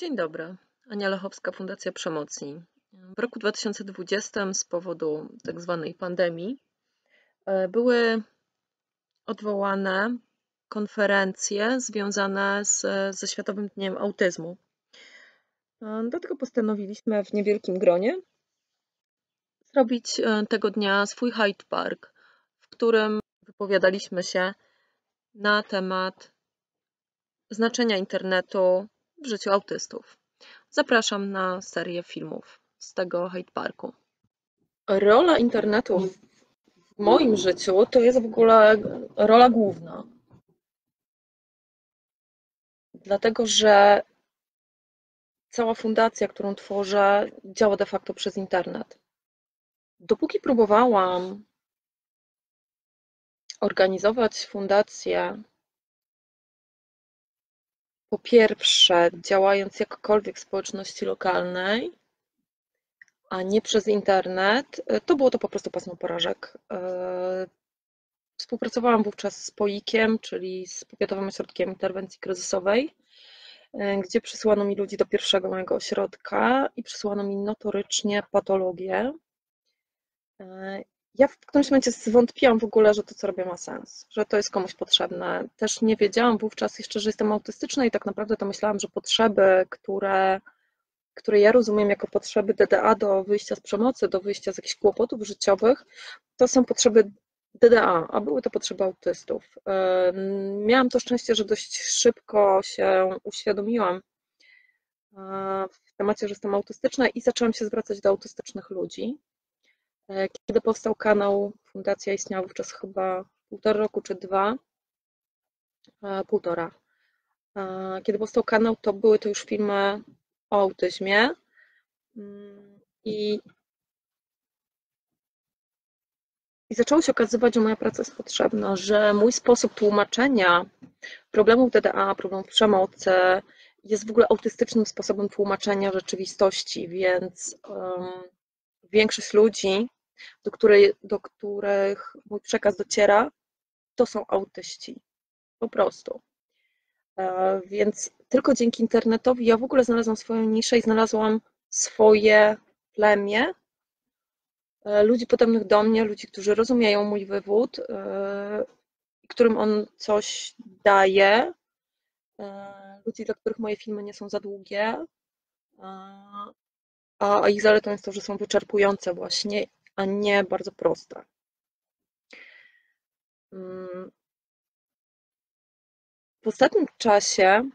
Dzień dobry, Ania Lechowska, Fundacja Przemocni. W roku 2020 z powodu tzw. pandemii były odwołane konferencje związane ze Światowym Dniem Autyzmu. Dlatego postanowiliśmy w niewielkim gronie zrobić tego dnia swój Hyde Park, w którym wypowiadaliśmy się na temat znaczenia internetu w życiu autystów. Zapraszam na serię filmów z tego Hyde Parku. Rola internetu w moim życiu to jest w ogóle rola główna. Dlatego, że cała fundacja, którą tworzę, działa de facto przez internet. Dopóki próbowałam organizować fundację, po pierwsze działając jakkolwiek w społeczności lokalnej, a nie przez internet, to było to po prostu pasmo porażek. Współpracowałam wówczas z POIK-iem, czyli z Powiatowym Ośrodkiem Interwencji Kryzysowej, gdzie przysyłano mi ludzi do pierwszego mojego ośrodka i przysyłano mi notorycznie patologię. Ja w którymś momencie zwątpiłam w ogóle, że to, co robię, ma sens, że to jest komuś potrzebne. Też nie wiedziałam wówczas jeszcze, że jestem autystyczna i tak naprawdę to myślałam, że potrzeby, które ja rozumiem jako potrzeby DDA do wyjścia z przemocy, do wyjścia z jakichś kłopotów życiowych, to są potrzeby DDA, a były to potrzeby autystów. Miałam to szczęście, że dość szybko się uświadomiłam w temacie, że jestem autystyczna i zaczęłam się zwracać do autystycznych ludzi. Kiedy powstał kanał, fundacja istniała wówczas chyba półtora roku czy dwa. Kiedy powstał kanał, to były to już filmy o autyzmie i zaczęło się okazywać, że moja praca jest potrzebna, że mój sposób tłumaczenia problemów DDA, problemów przemocy jest w ogóle autystycznym sposobem tłumaczenia rzeczywistości, więc większość ludzi, do których mój przekaz dociera, to są autyści, po prostu. Więc tylko dzięki internetowi ja w ogóle znalazłam swoją niszę i znalazłam swoje plemię ludzi podobnych do mnie, ludzi, którzy rozumieją mój wywód, którym on coś daje, ludzi, dla których moje filmy nie są za długie, a ich zaletą jest to, że są wyczerpujące właśnie, a nie bardzo proste. W ostatnim czasie,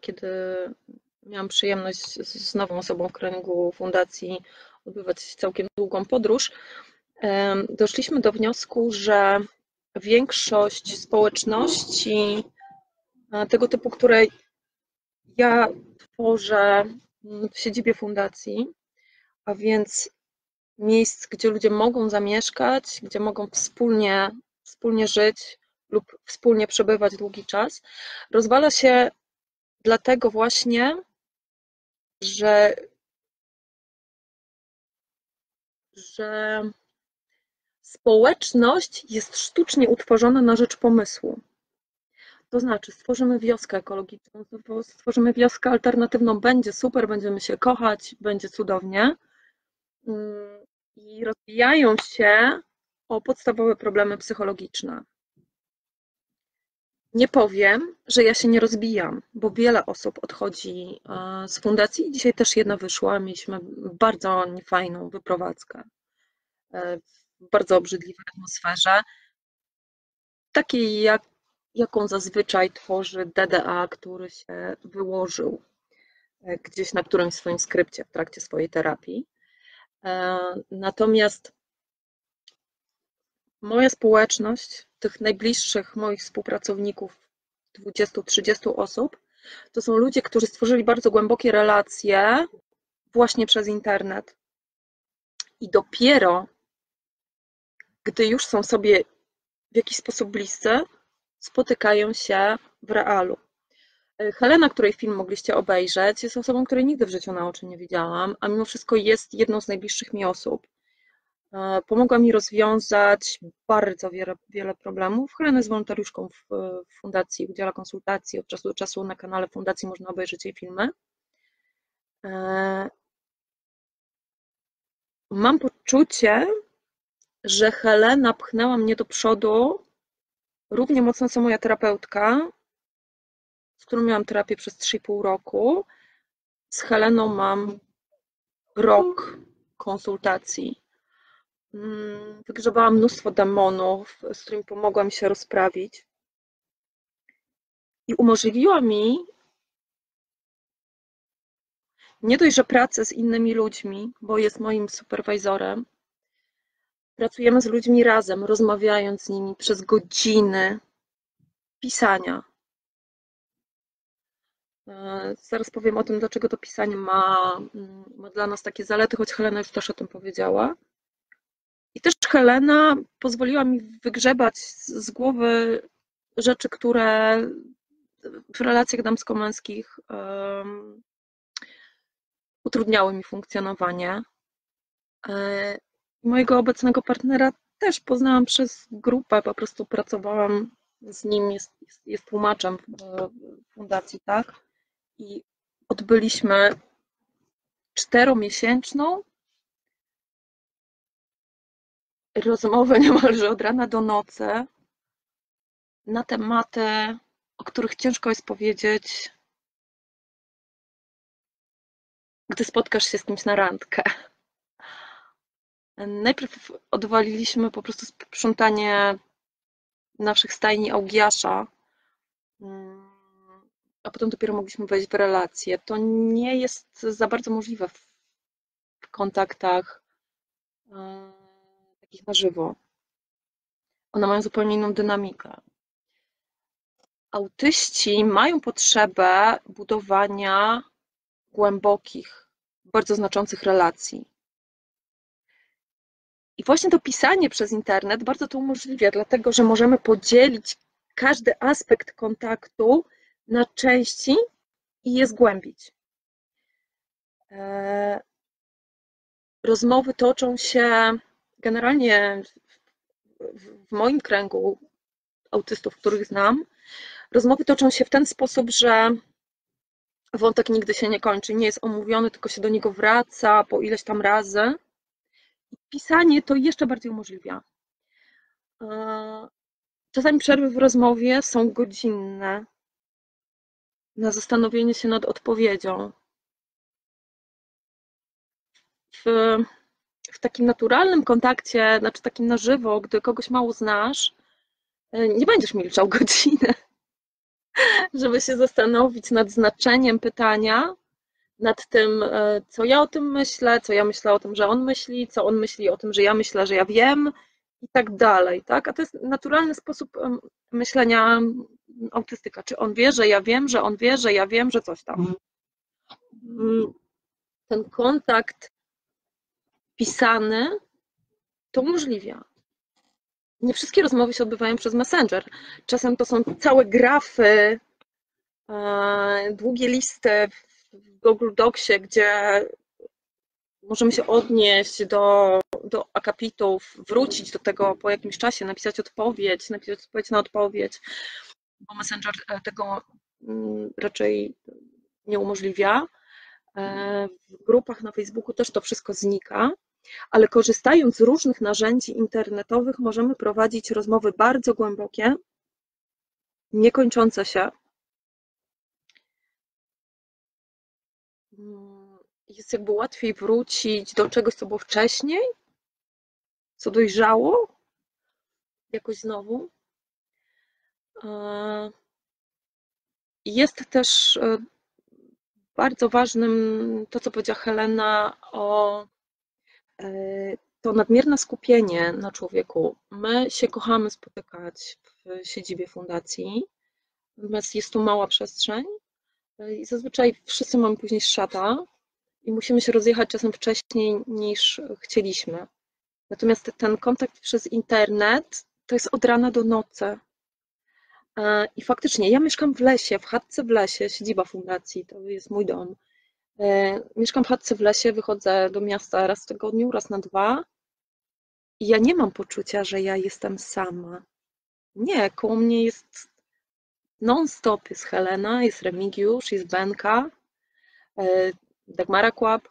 kiedy miałam przyjemność z nową osobą w kręgu fundacji odbywać całkiem długą podróż, doszliśmy do wniosku, że większość społeczności tego typu, które ja tworzę w siedzibie fundacji, a więc miejsc, gdzie ludzie mogą zamieszkać, gdzie mogą wspólnie żyć lub wspólnie przebywać długi czas, rozwala się dlatego właśnie, że społeczność jest sztucznie utworzona na rzecz pomysłu. To znaczy, stworzymy wioskę ekologiczną, stworzymy wioskę alternatywną, będzie super, będziemy się kochać, będzie cudownie. I rozwijają się o podstawowe problemy psychologiczne. Nie powiem, że ja się nie rozbijam, bo wiele osób odchodzi z fundacji i dzisiaj też jedna wyszła. Mieliśmy bardzo niefajną wyprowadzkę w bardzo obrzydliwej atmosferze, takiej jaką zazwyczaj tworzy DDA, który się wyłożył gdzieś na którymś swoim skrypcie w trakcie swojej terapii. Natomiast moja społeczność, tych najbliższych moich współpracowników, 20-30 osób, to są ludzie, którzy stworzyli bardzo głębokie relacje właśnie przez internet. I dopiero gdy już są sobie w jakiś sposób bliscy, spotykają się w realu. Helena, której film mogliście obejrzeć, jest osobą, której nigdy w życiu na oczy nie widziałam, a mimo wszystko jest jedną z najbliższych mi osób. Pomogła mi rozwiązać bardzo wiele problemów. Helena jest wolontariuszką w fundacji, udziela konsultacji. Od czasu do czasu na kanale fundacji można obejrzeć jej filmy. Mam poczucie, że Helena pchnęła mnie do przodu równie mocno co moja terapeutka, z którą miałam terapię przez 3,5 roku. Z Heleną mam rok konsultacji. Wygrzebałam mnóstwo demonów, z którymi pomogła mi się rozprawić. I umożliwiła mi nie dość, że pracę z innymi ludźmi, bo jest moim superwajzorem. Pracujemy z ludźmi razem, rozmawiając z nimi przez godziny pisania. Zaraz powiem o tym, dlaczego to pisanie ma dla nas takie zalety, choć Helena już też o tym powiedziała. I też Helena pozwoliła mi wygrzebać z głowy rzeczy, które w relacjach damsko-męskich utrudniały mi funkcjonowanie. Mojego obecnego partnera też poznałam przez grupę, po prostu pracowałam z nim, jest tłumaczem w fundacji, tak? I odbyliśmy 4-miesięczną rozmowę niemalże od rana do nocy na tematy, o których ciężko jest powiedzieć, gdy spotkasz się z kimś na randkę. Najpierw odwaliliśmy po prostu sprzątanie naszych stajni augiasza, a potem dopiero mogliśmy wejść w relacje. To nie jest za bardzo możliwe w kontaktach takich na żywo. One mają zupełnie inną dynamikę. Autyści mają potrzebę budowania głębokich, bardzo znaczących relacji. I właśnie to pisanie przez internet bardzo to umożliwia, dlatego że możemy podzielić każdy aspekt kontaktu na części i je zgłębić. Rozmowy toczą się generalnie w moim kręgu autystów, których znam. Rozmowy toczą się w ten sposób, że wątek nigdy się nie kończy, nie jest omówiony, tylko się do niego wraca po ileś tam razy. Pisanie to jeszcze bardziej umożliwia. Czasami przerwy w rozmowie są godzinne na zastanowienie się nad odpowiedzią. W takim naturalnym kontakcie, znaczy takim na żywo, gdy kogoś mało znasz, nie będziesz milczał godzinę, żeby się zastanowić nad znaczeniem pytania, nad tym, co ja o tym myślę, co ja myślę o tym, że on myśli, co on myśli o tym, że ja myślę, że ja wiem i tak dalej, tak? A to jest naturalny sposób myślenia autystyka. Czy on wie, że ja wiem, że on wie, że ja wiem, że coś tam. Ten kontakt pisany to umożliwia. Nie wszystkie rozmowy się odbywają przez Messenger. Czasem to są całe grafy, długie listy w Google Docsie, gdzie możemy się odnieść do akapitów, wrócić do tego po jakimś czasie, napisać odpowiedź na odpowiedź, bo Messenger tego raczej nie umożliwia. W grupach na Facebooku też to wszystko znika, ale korzystając z różnych narzędzi internetowych możemy prowadzić rozmowy bardzo głębokie, niekończące się. Jest jakby łatwiej wrócić do czegoś, co było wcześniej, co dojrzało jakoś znowu. Jest też bardzo ważnym to, co powiedziała Helena, o to nadmierne skupienie na człowieku. My się kochamy spotykać w siedzibie fundacji, natomiast jest tu mała przestrzeń i zazwyczaj wszyscy mamy później szata. I musimy się rozjechać czasem wcześniej niż chcieliśmy. Natomiast ten kontakt przez internet to jest od rana do nocy. I faktycznie ja mieszkam w lesie, w chatce w lesie, siedziba fundacji, to jest mój dom. Mieszkam w chatce w lesie, wychodzę do miasta raz w tygodniu, raz na dwa. I ja nie mam poczucia, że ja jestem sama. Nie, koło mnie jest non-stop. Jest Helena, jest Remigiusz, jest Benka, Dagmara Kłab.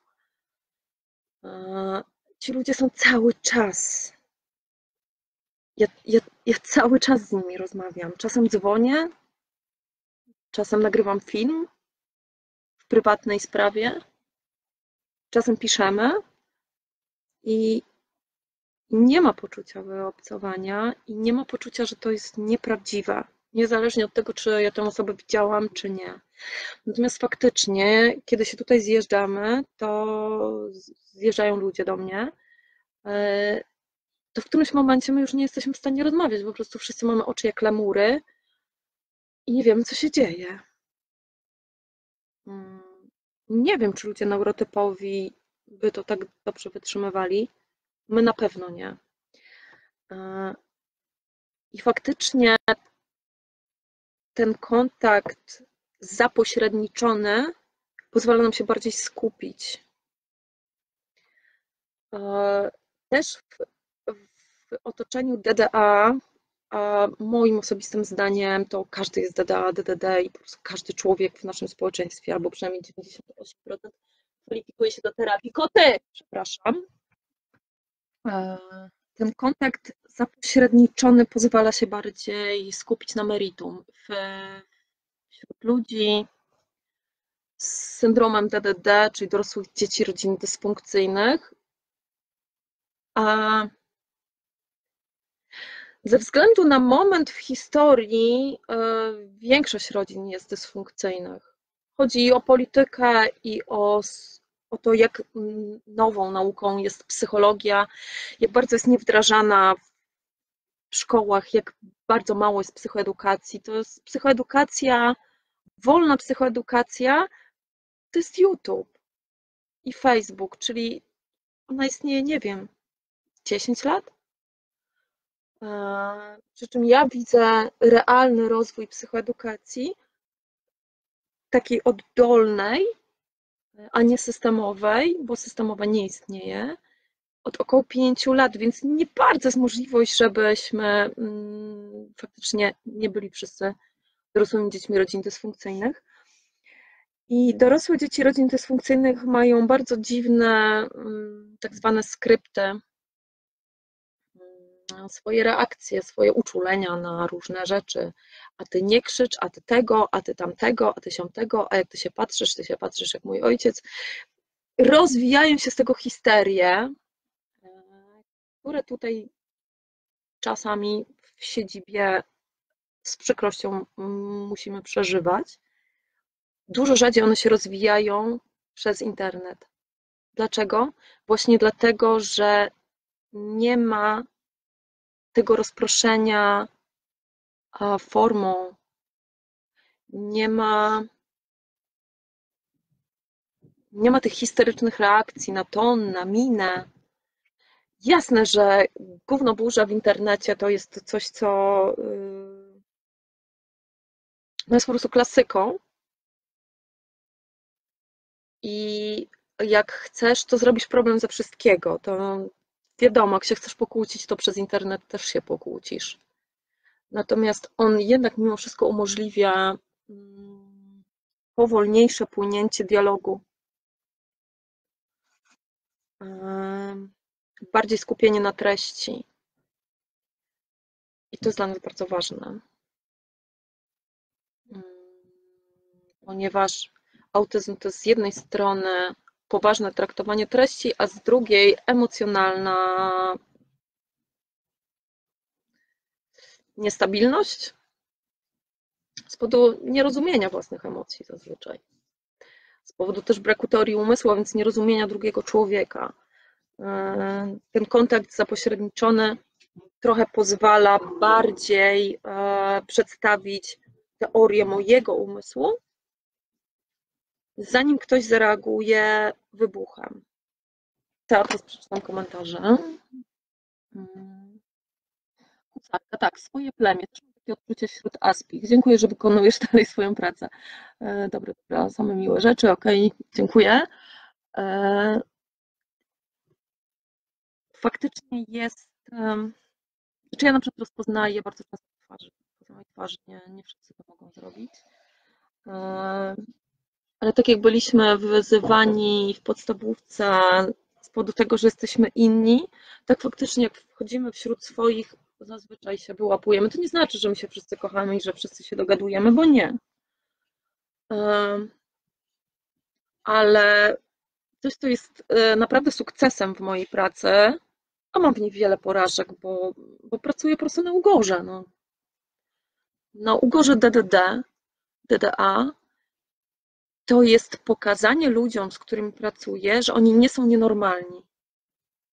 Ci ludzie są cały czas. Ja cały czas z nimi rozmawiam. Czasem dzwonię, czasem nagrywam film w prywatnej sprawie, czasem piszemy i nie ma poczucia wyobcowania i nie ma poczucia, że to jest nieprawdziwe, niezależnie od tego, czy ja tę osobę widziałam, czy nie. Natomiast faktycznie, kiedy się tutaj zjeżdżamy, to zjeżdżają ludzie do mnie, to w którymś momencie my już nie jesteśmy w stanie rozmawiać, bo po prostu wszyscy mamy oczy jak lemury i nie wiemy, co się dzieje. Nie wiem, czy ludzie neurotypowi by to tak dobrze wytrzymywali. My na pewno nie. I faktycznie ten kontakt zapośredniczony pozwala nam się bardziej skupić. Też w otoczeniu DDA, a moim osobistym zdaniem to każdy jest DDA, DDD i po prostu każdy człowiek w naszym społeczeństwie, albo przynajmniej 98% kwalifikuje się do terapii koty, przepraszam. Ten kontakt zapośredniczony pozwala się bardziej skupić na meritum. Wśród ludzi z syndromem DDD, czyli dorosłych dzieci rodzin dysfunkcyjnych, a ze względu na moment w historii większość rodzin jest dysfunkcyjnych. Chodzi i o politykę, i o to, jak nową nauką jest psychologia, jak bardzo jest niewdrażana w szkołach, jak bardzo mało jest psychoedukacji. To jest psychoedukacja, wolna psychoedukacja, to jest YouTube i Facebook, czyli ona istnieje, nie wiem, 10 lat? Przy czym ja widzę realny rozwój psychoedukacji, takiej oddolnej, a nie systemowej, bo systemowa nie istnieje, od około 5 lat, więc nie bardzo jest możliwość, żebyśmy faktycznie nie byli wszyscy dorosłymi dziećmi rodzin dysfunkcyjnych. I dorosłe dzieci rodzin dysfunkcyjnych mają bardzo dziwne tak zwane skrypty, swoje reakcje, swoje uczulenia na różne rzeczy. A ty nie krzycz, a ty tego, a ty tamtego, a ty siamtego, a jak ty się patrzysz jak mój ojciec. Rozwijają się z tego histerie, które tutaj czasami w siedzibie z przykrością musimy przeżywać. Dużo rzadziej one się rozwijają przez internet. Dlaczego? Właśnie dlatego, że nie ma tego rozproszenia formą, nie ma tych histerycznych reakcji na ton, na minę. Jasne, że gówno burza w internecie to jest coś, co jest po prostu klasyką i jak chcesz, to zrobisz problem ze wszystkiego. To wiadomo, jak się chcesz pokłócić, to przez internet też się pokłócisz. Natomiast on jednak mimo wszystko umożliwia powolniejsze płynięcie dialogu. Bardziej skupienie na treści. I to jest dla nas bardzo ważne. Ponieważ autyzm to z jednej strony poważne traktowanie treści, a z drugiej emocjonalna niestabilność z powodu nierozumienia własnych emocji zazwyczaj. Z powodu też braku teorii umysłu, a więc nierozumienia drugiego człowieka. Ten kontakt zapośredniczony trochę pozwala bardziej przedstawić teorię mojego umysłu, zanim ktoś zareaguje wybuchem. Teraz przeczytam komentarze. Kucarka, tak, swoje plemię. Też mam takie odczucie wśród aspik. Dziękuję, że wykonujesz dalej swoją pracę. Dobra, same miłe rzeczy, okej, dziękuję. Faktycznie jest Znaczy ja na przykład rozpoznaję bardzo często twarz, po samej twarzy nie wszyscy to mogą zrobić. Ale tak jak byliśmy wyzywani w podstawówce z powodu tego, że jesteśmy inni, tak faktycznie jak wchodzimy wśród swoich, zazwyczaj się wyłapujemy. To nie znaczy, że my się wszyscy kochamy i że wszyscy się dogadujemy, bo nie. Ale coś, co jest naprawdę sukcesem w mojej pracy, a mam w niej wiele porażek, bo pracuję po prostu na ugorze. No. Na ugorze DDD, DDA, to jest pokazanie ludziom, z którymi pracuję, że oni nie są nienormalni,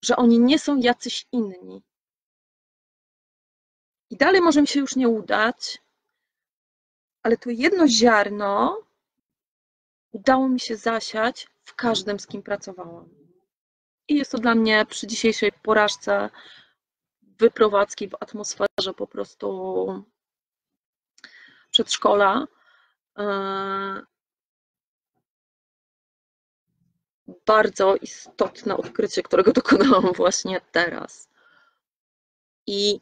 że oni nie są jacyś inni. I dalej może mi się już nie udać, ale to jedno ziarno udało mi się zasiać w każdym, z kim pracowałam. I jest to dla mnie przy dzisiejszej porażce wyprowadzki w atmosferze po prostu przedszkola bardzo istotne odkrycie, którego dokonałam właśnie teraz. I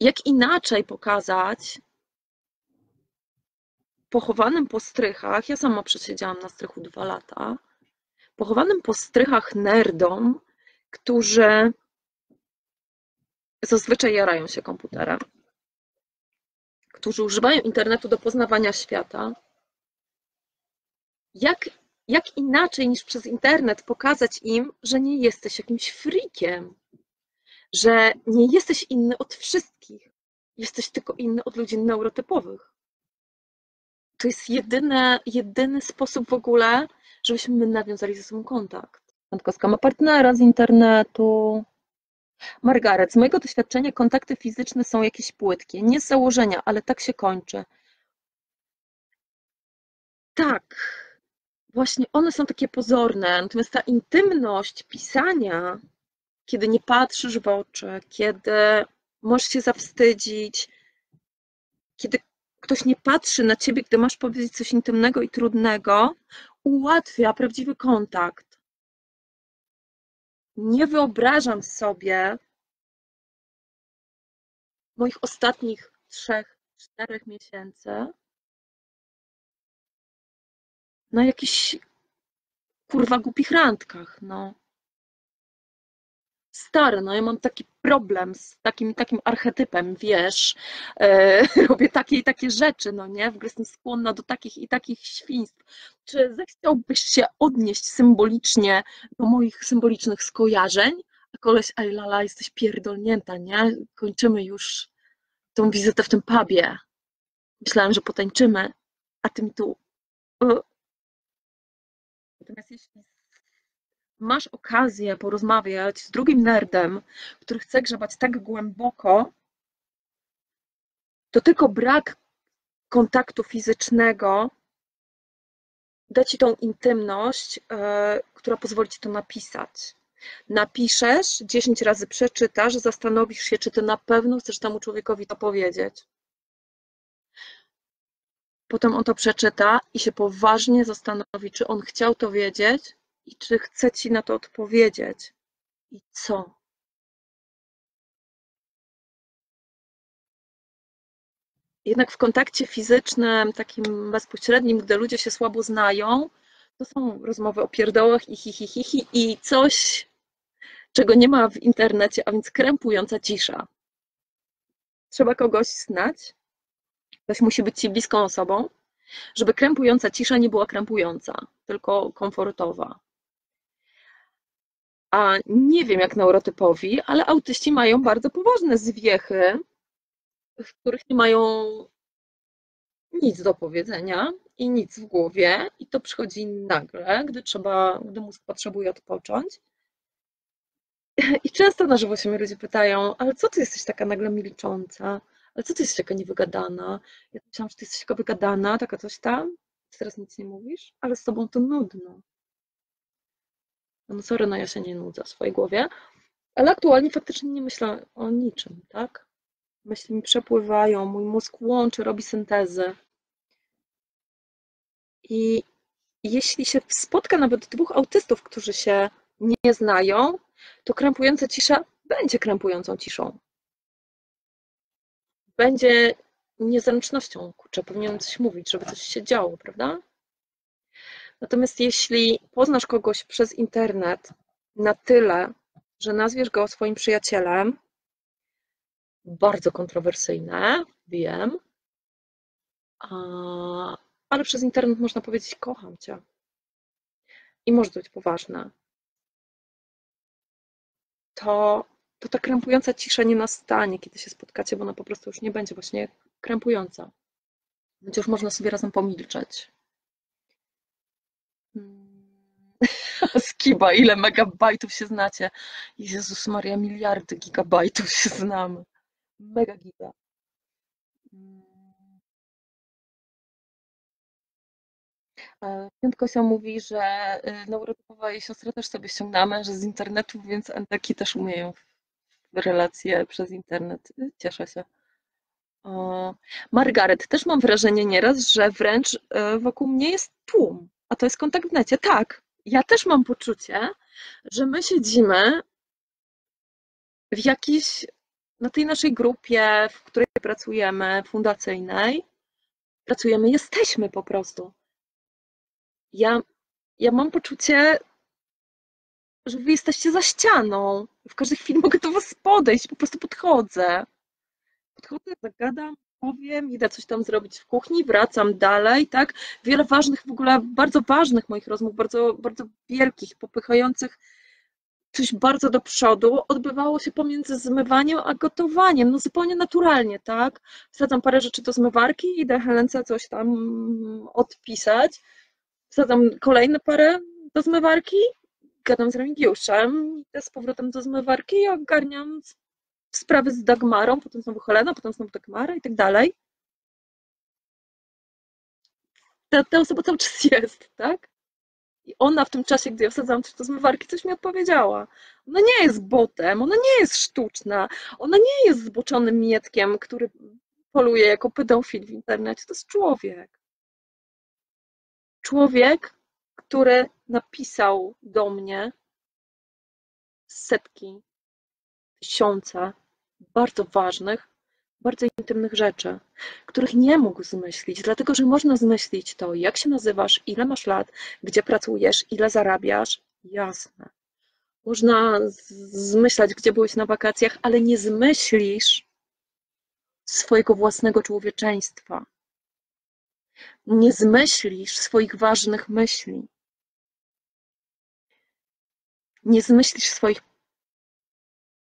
jak inaczej pokazać pochowanym po strychach, ja sama przesiedziałam na strychu 2 lata, pochowanym po strychach nerdom, którzy zazwyczaj jarają się komputerem, którzy używają internetu do poznawania świata. Jak inaczej niż przez internet pokazać im, że nie jesteś jakimś freakiem, że nie jesteś inny od wszystkich, jesteś tylko inny od ludzi neurotypowych. To jest jedyny sposób w ogóle, żebyśmy my nawiązali ze sobą kontakt. Antkowska ma partnera z internetu. Margaret, z mojego doświadczenia kontakty fizyczne są jakieś płytkie, nie z założenia, ale tak się kończy. Tak, właśnie one są takie pozorne, natomiast ta intymność pisania, kiedy nie patrzysz w oczy, kiedy możesz się zawstydzić, kiedy ktoś nie patrzy na ciebie, gdy masz powiedzieć coś intymnego i trudnego, ułatwia prawdziwy kontakt. Nie wyobrażam sobie moich ostatnich 3-4 miesięcy na jakichś kurwa głupich randkach, no. Stary, no ja mam taki problem z takim archetypem, wiesz, robię takie i takie rzeczy, no nie, w ogóle jestem skłonna do takich i takich świństw. Czy zechciałbyś się odnieść symbolicznie do moich symbolicznych skojarzeń? A koleś, aj lala, jesteś pierdolnięta, nie? Kończymy już tą wizytę w tym pubie. Myślałam, że potańczymy, a ty mi tu... Natomiast jeśli masz okazję porozmawiać z drugim nerdem, który chce grzebać tak głęboko, to tylko brak kontaktu fizycznego da ci tą intymność, która pozwoli ci to napisać. Napiszesz, 10 razy przeczytasz, zastanowisz się, czy ty na pewno chcesz temu człowiekowi to powiedzieć. Potem on to przeczyta i się poważnie zastanowi, czy on chciał to wiedzieć i czy chce ci na to odpowiedzieć. I co? Jednak w kontakcie fizycznym, takim bezpośrednim, gdy ludzie się słabo znają, to są rozmowy o pierdołach i hihihihi i coś, czego nie ma w internecie, a więc krępująca cisza. Trzeba kogoś znać. Ktoś musi być ci bliską osobą, żeby krępująca cisza nie była krępująca, tylko komfortowa. A nie wiem jak neurotypowi, ale autyści mają bardzo poważne zwiechy, w których nie mają nic do powiedzenia i nic w głowie i to przychodzi nagle, gdy mózg potrzebuje odpocząć. I często na żywo się mnie ludzie pytają, ale co ty jesteś taka nagle milcząca? Ale co ty jesteś taka niewygadana? Ja myślałam, że ty jesteś taka wygadana, taka coś tam. Teraz nic nie mówisz, ale z tobą to nudno. No sorry, no ja się nie nudzę w swojej głowie. Ale aktualnie faktycznie nie myślę o niczym, tak? Myśli mi przepływają, mój mózg łączy, robi syntezę. I jeśli się spotka nawet 2 autystów, którzy się nie znają, to krępująca cisza będzie krępującą ciszą. Będzie niezręcznością, kurczę, powinienem coś mówić, żeby coś się działo, prawda? Natomiast jeśli poznasz kogoś przez internet na tyle, że nazwiesz go swoim przyjacielem, bardzo kontrowersyjne, wiem, ale przez internet można powiedzieć: kocham cię. I może to być poważne. To ta krępująca cisza nie nastanie, kiedy się spotkacie, bo ona po prostu już nie będzie właśnie krępująca. Będzie już można sobie razem pomilczeć. Skiba, ile megabajtów się znacie? Jezus Maria, miliardy gigabajtów się znamy. Mega giga. Piątkosia mówi, że neurotypowa jej siostra też sobie ściągnęła męża z internetu, więc endeki też umieją w relacje przez internet. Cieszę się. Margaret, też mam wrażenie nieraz, że wręcz wokół mnie jest tłum, a to jest kontakt w necie. Tak, ja też mam poczucie, że my siedzimy w jakiejś, na tej naszej grupie, w której pracujemy, fundacyjnej, jesteśmy po prostu. Ja mam poczucie, że wy jesteście za ścianą. W każdej chwili mogę do was podejść, po prostu podchodzę. Podchodzę, zagadam, powiem, idę coś tam zrobić w kuchni, wracam dalej, tak? Wiele ważnych, w ogóle bardzo ważnych moich rozmów, bardzo wielkich, popychających coś bardzo do przodu, odbywało się pomiędzy zmywaniem a gotowaniem, no zupełnie naturalnie, tak? Wsadzam parę rzeczy do zmywarki, idę Helence coś tam odpisać, wsadzam kolejne parę do zmywarki, gadam z Remigiuszem, idę z powrotem do zmywarki i ogarniam sprawy z Dagmarą, potem znowu Helena, potem znowu Dagmara i tak dalej. Ta osoba cały czas jest, tak? I ona w tym czasie, gdy ja wsadzałam coś do zmywarki, coś mi odpowiedziała. Ona nie jest botem, ona nie jest sztuczna, ona nie jest zboczonym mietkiem, który poluje jako pedofil w internecie. To jest człowiek. Człowiek, który napisał do mnie setki, tysiące bardzo ważnych, bardzo intymnych rzeczy, których nie mógł zmyślić, dlatego że można zmyślić to, jak się nazywasz, ile masz lat, gdzie pracujesz, ile zarabiasz, jasne. Można zmyślać, gdzie byłeś na wakacjach, ale nie zmyślisz swojego własnego człowieczeństwa. Nie zmyślisz swoich ważnych myśli. Nie zmyślisz swoich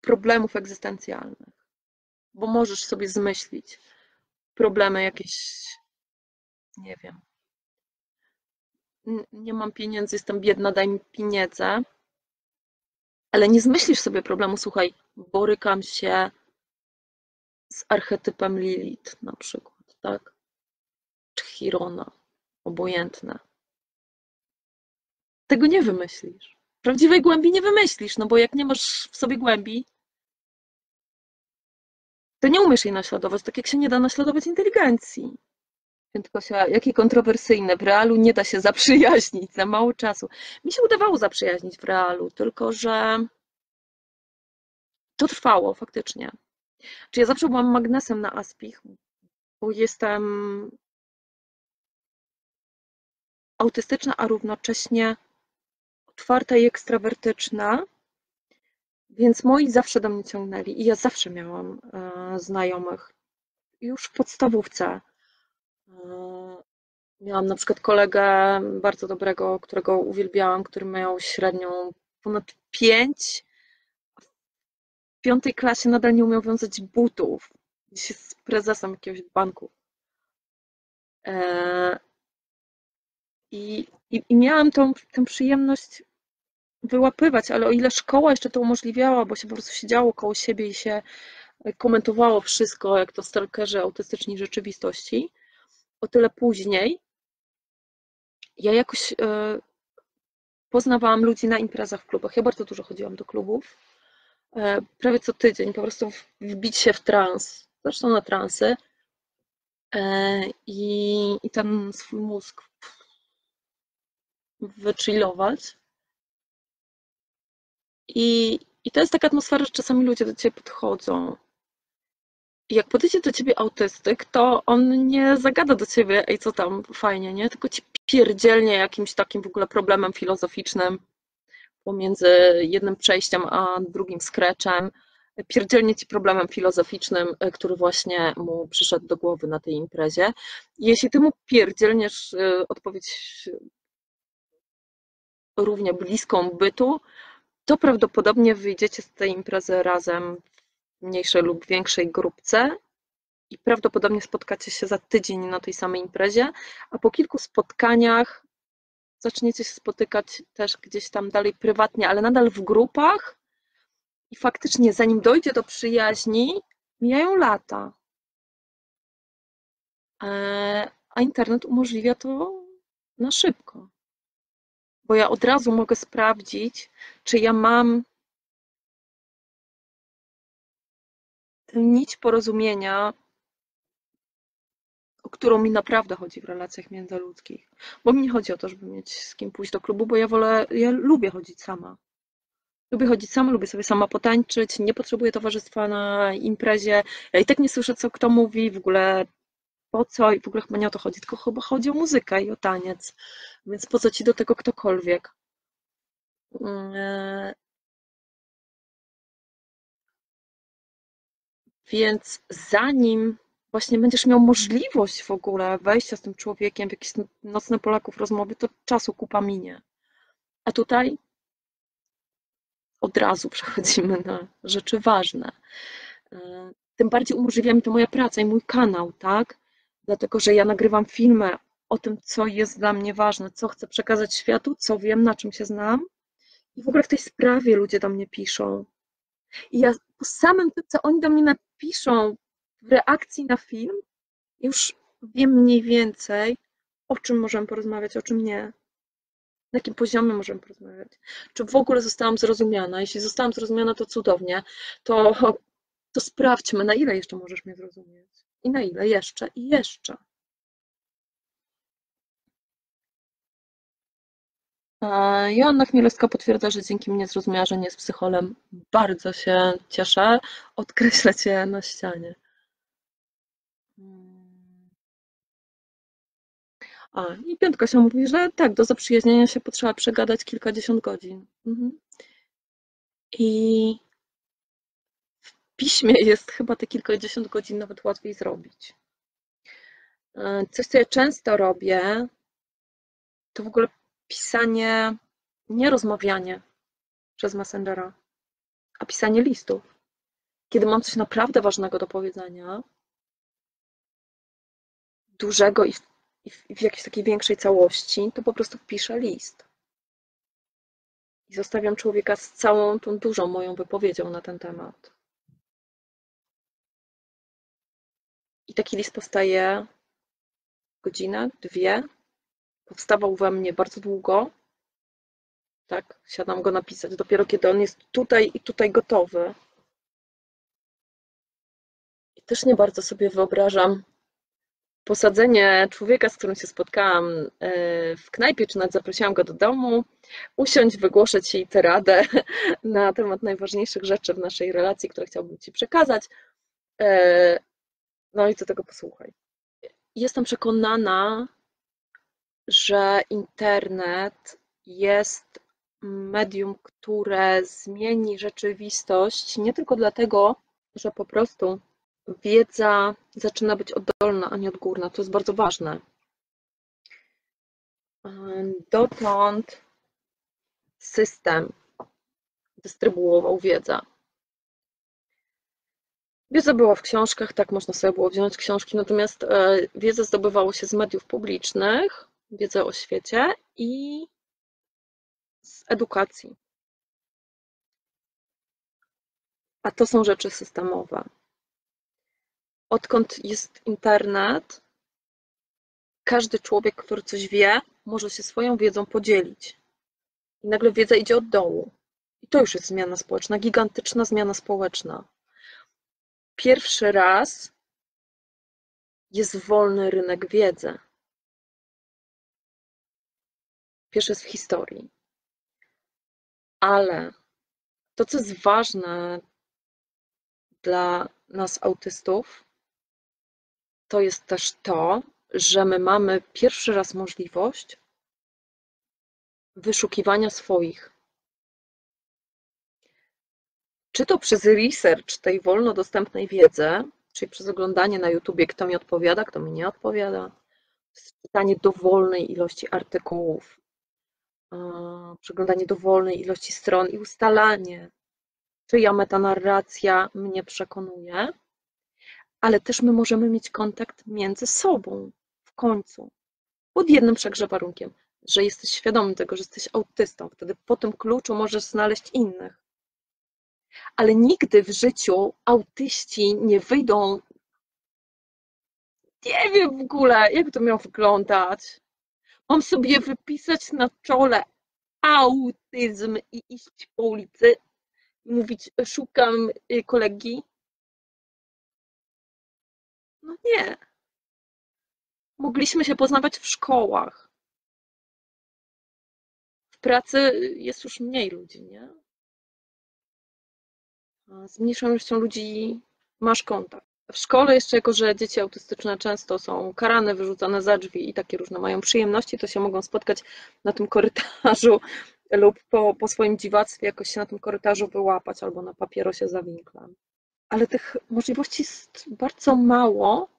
problemów egzystencjalnych, bo możesz sobie zmyślić problemy jakieś, nie wiem, nie mam pieniędzy, jestem biedna, daj mi pieniądze, ale nie zmyślisz sobie problemu, słuchaj, borykam się z archetypem Lilith na przykład, tak? Czy Chirona, obojętne. Tego nie wymyślisz. Prawdziwej głębi nie wymyślisz, no bo jak nie masz w sobie głębi, to nie umiesz jej naśladować, tak jak się nie da naśladować inteligencji. Piątkosia, jakie kontrowersyjne, w realu nie da się zaprzyjaźnić, za mało czasu. Mi się udawało zaprzyjaźnić w realu, tylko że to trwało faktycznie. Czyli ja zawsze byłam magnesem na Aspich, bo jestem autystyczna, a równocześnie otwarta i ekstrawertyczna, więc moi zawsze do mnie ciągnęli i ja zawsze miałam znajomych. Już w podstawówce miałam na przykład kolegę bardzo dobrego, którego uwielbiałam, który miał średnią ponad 5. W 5. klasie nadal nie umiał wiązać butów. Dziś jest prezesem jakiegoś banku. I miałam tę przyjemność wyłapywać, ale o ile szkoła jeszcze to umożliwiała, bo się po prostu siedziało koło siebie i się komentowało wszystko, jak to stalkerzy autystyczni rzeczywistości, o tyle później ja jakoś poznawałam ludzi na imprezach w klubach. Ja bardzo dużo chodziłam do klubów, prawie co tydzień, po prostu wbić się w trans, zresztą na transy i ten swój mózg wychillować. I to jest taka atmosfera, że czasami ludzie do ciebie podchodzą. I jak podejdzie do ciebie autystyk, to on nie zagada do ciebie, ej, co tam, fajnie, nie? Tylko ci pierdzielnie jakimś takim w ogóle problemem filozoficznym pomiędzy jednym przejściem a drugim scratchem. Pierdzielnie ci problemem filozoficznym, który właśnie mu przyszedł do głowy na tej imprezie. Jeśli ty mu pierdzielniesz odpowiedź równie bliską bytu, to prawdopodobnie wyjdziecie z tej imprezy razem w mniejszej lub większej grupce i prawdopodobnie spotkacie się za tydzień na tej samej imprezie, a po kilku spotkaniach zaczniecie się spotykać też gdzieś tam dalej prywatnie, ale nadal w grupach i faktycznie zanim dojdzie do przyjaźni, mijają lata. A internet umożliwia to na szybko. Bo ja od razu mogę sprawdzić, czy ja mam tę nić porozumienia, o którą mi naprawdę chodzi w relacjach międzyludzkich. Bo mi nie chodzi o to, żeby mieć z kim pójść do klubu, bo ja lubię chodzić sama. Lubię chodzić sama, lubię sobie sama potańczyć, nie potrzebuję towarzystwa na imprezie. Ja i tak nie słyszę, co kto mówi, w ogóle po co i w ogóle chyba nie o to chodzi, tylko chyba chodzi o muzykę i o taniec, więc po co ci do tego ktokolwiek. Więc zanim właśnie będziesz miał możliwość w ogóle wejścia z tym człowiekiem w jakieś nocne Polaków rozmowy, to czasu kupa minie. A tutaj od razu przechodzimy na rzeczy ważne. Tym bardziej umożliwia mi to moja praca i mój kanał, tak? Dlatego, że ja nagrywam filmy o tym, co jest dla mnie ważne, co chcę przekazać światu, co wiem, na czym się znam. I w ogóle w tej sprawie ludzie do mnie piszą. I ja po samym tym, co oni do mnie napiszą w reakcji na film, już wiem mniej więcej, o czym możemy porozmawiać, o czym nie. Na jakim poziomie możemy porozmawiać. Czy w ogóle zostałam zrozumiana? Jeśli zostałam zrozumiana, to cudownie. To sprawdźmy, na ile jeszcze możesz mnie zrozumieć. I na ile jeszcze i jeszcze. Joanna Chmielowska potwierdza, że dzięki mnie zrozumiała, że nie jest psycholem. Bardzo się cieszę. Odkreślę cię na ścianie. I Piątka się mówi, że tak, do zaprzyjaźnienia się potrzeba przegadać kilkadziesiąt godzin. I w piśmie jest chyba te kilkadziesiąt godzin nawet łatwiej zrobić. Coś, co ja często robię, to w ogóle pisanie, nie rozmawianie przez Messengera, a pisanie listów. Kiedy mam coś naprawdę ważnego do powiedzenia, dużego i w jakiejś takiej większej całości, to po prostu piszę list. I zostawiam człowieka z całą tą dużą moją wypowiedzią na ten temat. I taki list powstaje godzinę, dwie. Powstawał we mnie bardzo długo. Tak, siadam go napisać. Dopiero kiedy on jest tutaj i tutaj gotowy. I też nie bardzo sobie wyobrażam posadzenie człowieka, z którym się spotkałam w knajpie, czy nawet zaprosiłam go do domu, usiąść, wygłoszyć jej tyradę na temat najważniejszych rzeczy w naszej relacji, które chciałabym ci przekazać. No i do tego posłuchaj. Jestem przekonana, że internet jest medium, które zmieni rzeczywistość nie tylko dlatego, że po prostu wiedza zaczyna być oddolna, a nie odgórna. To jest bardzo ważne. Dotąd system dystrybuował wiedzę. Wiedza była w książkach, tak, można sobie było wziąć książki, natomiast wiedzę zdobywało się z mediów publicznych, wiedzę o świecie i z edukacji. A to są rzeczy systemowe. Odkąd jest internet, każdy człowiek, który coś wie, może się swoją wiedzą podzielić. I nagle wiedza idzie od dołu. I to już jest zmiana społeczna, gigantyczna zmiana społeczna. Pierwszy raz jest wolny rynek wiedzy. Pierwszy jest w historii. Ale To, co jest ważne dla nas autystów, to jest też to, że my mamy pierwszy raz możliwość wyszukiwania swoich. Czy to przez research tej wolno dostępnej wiedzy, czyli przez oglądanie na YouTubie, kto mi odpowiada, kto mi nie odpowiada, czytanie dowolnej ilości artykułów, przeglądanie dowolnej ilości stron i ustalanie, czyja metanarracja mnie przekonuje, ale też my możemy mieć kontakt między sobą w końcu, pod jednym wszakże warunkiem, że jesteś świadomy tego, że jesteś autystą, wtedy po tym kluczu możesz znaleźć innych. Ale nigdy w życiu autyści nie wyjdą, nie wiem w ogóle, jak to miało wyglądać. Mam sobie wypisać na czole autyzm i iść po ulicy i mówić, szukam kolegi. No nie. Mogliśmy się poznawać w szkołach. W pracy jest już mniej ludzi, nie? Z mniejszą ilością ludzi masz kontakt. W szkole jeszcze, jako że dzieci autystyczne często są karane, wyrzucane za drzwi i takie różne mają przyjemności, to się mogą spotkać na tym korytarzu lub po swoim dziwactwie jakoś się na tym korytarzu wyłapać albo na papierosie za winklem. Ale tych możliwości jest bardzo mało,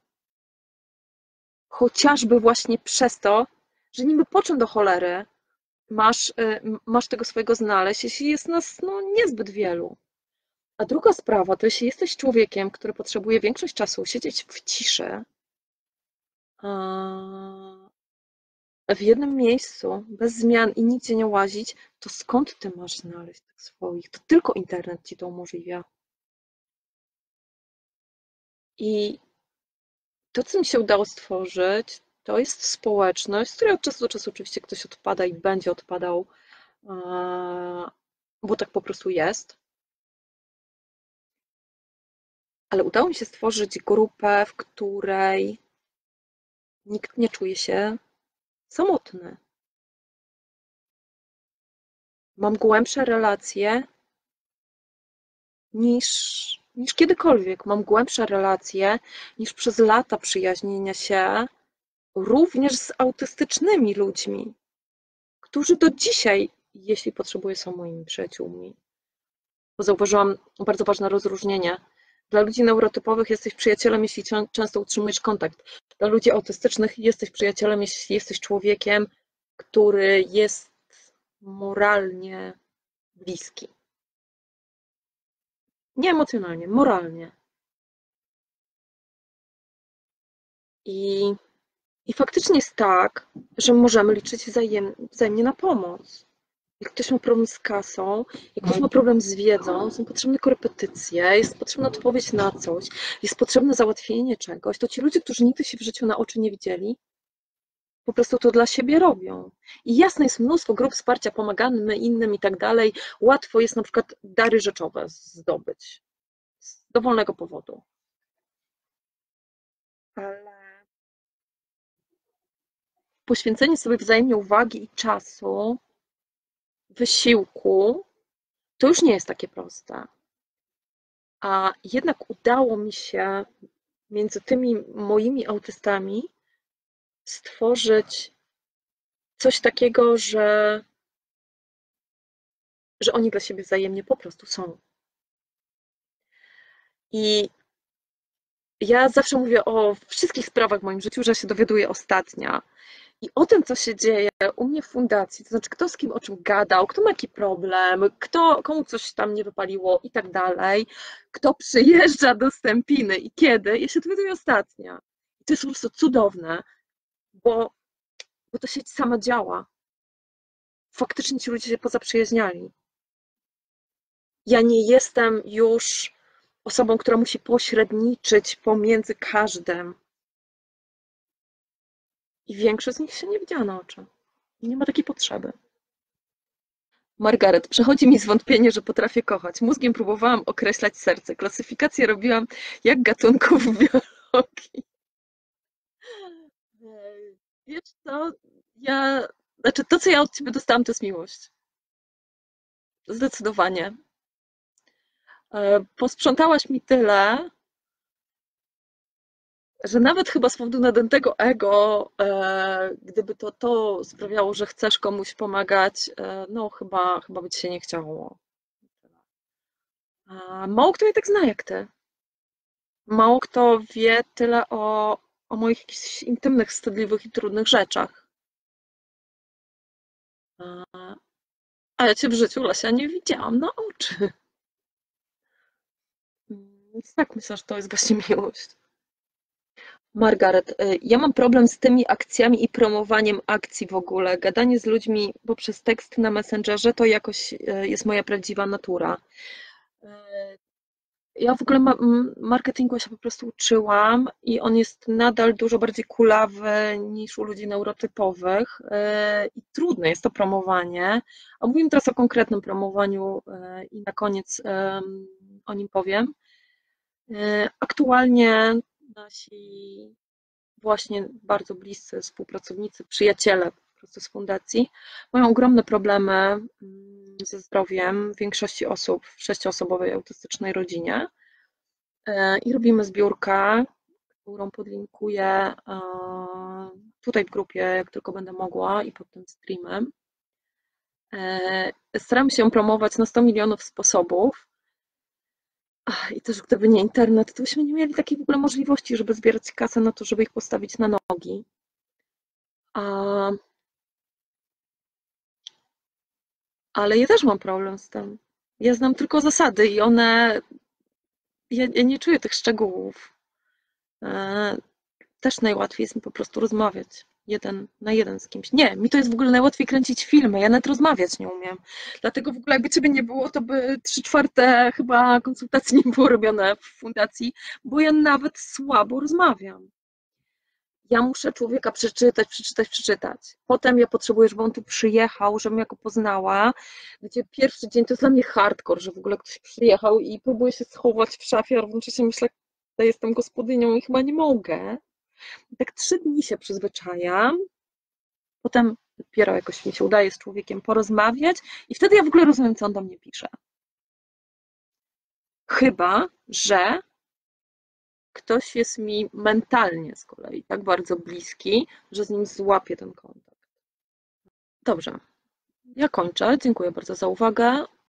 chociażby właśnie przez to, że niby po czym do cholery masz tego swojego znaleźć, jeśli jest nas niezbyt wielu. A druga sprawa to, jeśli jesteś człowiekiem, który potrzebuje większość czasu siedzieć w ciszy, w jednym miejscu, bez zmian i nigdzie nie łazić, to skąd ty masz znaleźć tych swoich? To tylko internet ci to umożliwia. I to, co mi się udało stworzyć, to jest społeczność, z której od czasu do czasu oczywiście ktoś odpada i będzie odpadał, bo tak po prostu jest. Ale udało mi się stworzyć grupę, w której nikt nie czuje się samotny. Mam głębsze relacje niż kiedykolwiek. Mam głębsze relacje niż przez lata przyjaźnienia się również z autystycznymi ludźmi, którzy do dzisiaj, jeśli potrzebuję, są moimi przyjaciółmi. Bo zauważyłam bardzo ważne rozróżnienie. Dla ludzi neurotypowych jesteś przyjacielem, jeśli często utrzymujesz kontakt. Dla ludzi autystycznych jesteś przyjacielem, jeśli jesteś człowiekiem, który jest moralnie bliski. Nie emocjonalnie, moralnie. I faktycznie jest tak, że możemy liczyć wzajemnie na pomoc. Jak ktoś ma problem z kasą, jak ktoś ma problem z wiedzą, są potrzebne korepetycje, jest potrzebna odpowiedź na coś, jest potrzebne załatwienie czegoś, to ci ludzie, którzy nigdy się w życiu na oczy nie widzieli, po prostu to dla siebie robią. I jasne, jest mnóstwo grup wsparcia, pomagamy innym i tak dalej. Łatwo jest na przykład dary rzeczowe zdobyć z dowolnego powodu. Ale poświęcenie sobie wzajemnie uwagi i czasu, wysiłku, to już nie jest takie proste. A jednak udało mi się między tymi moimi autystami stworzyć coś takiego, że oni dla siebie wzajemnie po prostu są. I ja zawsze mówię o wszystkich sprawach w moim życiu, że się dowiaduję ostatnia. I o tym, co się dzieje u mnie w fundacji, to znaczy kto z kim o czym gadał, kto ma jaki problem, komu coś tam nie wypaliło i tak dalej, kto przyjeżdża do Stępiny i kiedy, ja się dowiaduję ostatnia. I to jest po prostu cudowne, bo ta sieć sama działa. Faktycznie ci ludzie się pozaprzyjaźniali. Ja nie jestem już osobą, która musi pośredniczyć pomiędzy każdym. I większość z nich się nie widziała na oczy. Nie ma takiej potrzeby. Margaret, przechodzi mi zwątpienie, że potrafię kochać. Mózgiem próbowałam określać serce. Klasyfikację robiłam jak gatunków w biologii. Wiesz co? To, co ja od ciebie dostałam, to jest miłość. Zdecydowanie. Posprzątałaś mi tyle, że nawet chyba z powodu nadętego ego, gdyby to sprawiało, że chcesz komuś pomagać, no chyba by ci się nie chciało. Mało kto mnie tak zna jak ty. Mało kto wie tyle o moich jakichś intymnych, wstydliwych i trudnych rzeczach. A ja cię w życiu, Lesia, nie widziałam na oczy. Więc tak myślę, że to jest właśnie miłość. Margaret, ja mam problem z tymi akcjami i promowaniem akcji w ogóle. Gadanie z ludźmi poprzez tekst na Messengerze to jakoś jest moja prawdziwa natura. Ja w ogóle marketingu się po prostu uczyłam i on jest nadal dużo bardziej kulawy niż u ludzi neurotypowych i trudne jest to promowanie. A mówimy teraz o konkretnym promowaniu i na koniec o nim powiem. Aktualnie nasi właśnie bardzo bliscy współpracownicy, przyjaciele po prostu z fundacji mają ogromne problemy ze zdrowiem większości osób w 6-osobowej autystycznej rodzinie i robimy zbiórkę, którą podlinkuję tutaj w grupie, jak tylko będę mogła i pod tym streamem. Staram się promować na 100 milionów sposobów. I też gdyby nie internet, to byśmy nie mieli takiej w ogóle możliwości, żeby zbierać kasę na to, żeby ich postawić na nogi. Ale ja też mam problem z tym. Ja znam tylko zasady i one... Ja nie czuję tych szczegółów. Też najłatwiej jest mi po prostu rozmawiać jeden na jeden z kimś. Nie, mi to jest w ogóle najłatwiej kręcić filmy, ja nawet rozmawiać nie umiem. Dlatego w ogóle jakby ciebie nie było, to by 3/4 chyba konsultacji nie było robione w fundacji, bo ja nawet słabo rozmawiam. Ja muszę człowieka przeczytać. Potem ja potrzebuję, żeby on tu przyjechał, żebym ja go poznała. Wiecie, pierwszy dzień to jest dla mnie hardcore, że w ogóle ktoś przyjechał i próbuje się schować w szafie, a równocześnie myślę, że jestem gospodynią i chyba nie mogę. Tak 3 dni się przyzwyczajam, potem dopiero jakoś mi się udaje z człowiekiem porozmawiać i wtedy ja w ogóle rozumiem, co on do mnie pisze. Chyba że ktoś jest mi mentalnie z kolei tak bardzo bliski, że z nim złapię ten kontakt. Dobrze, ja kończę. Dziękuję bardzo za uwagę.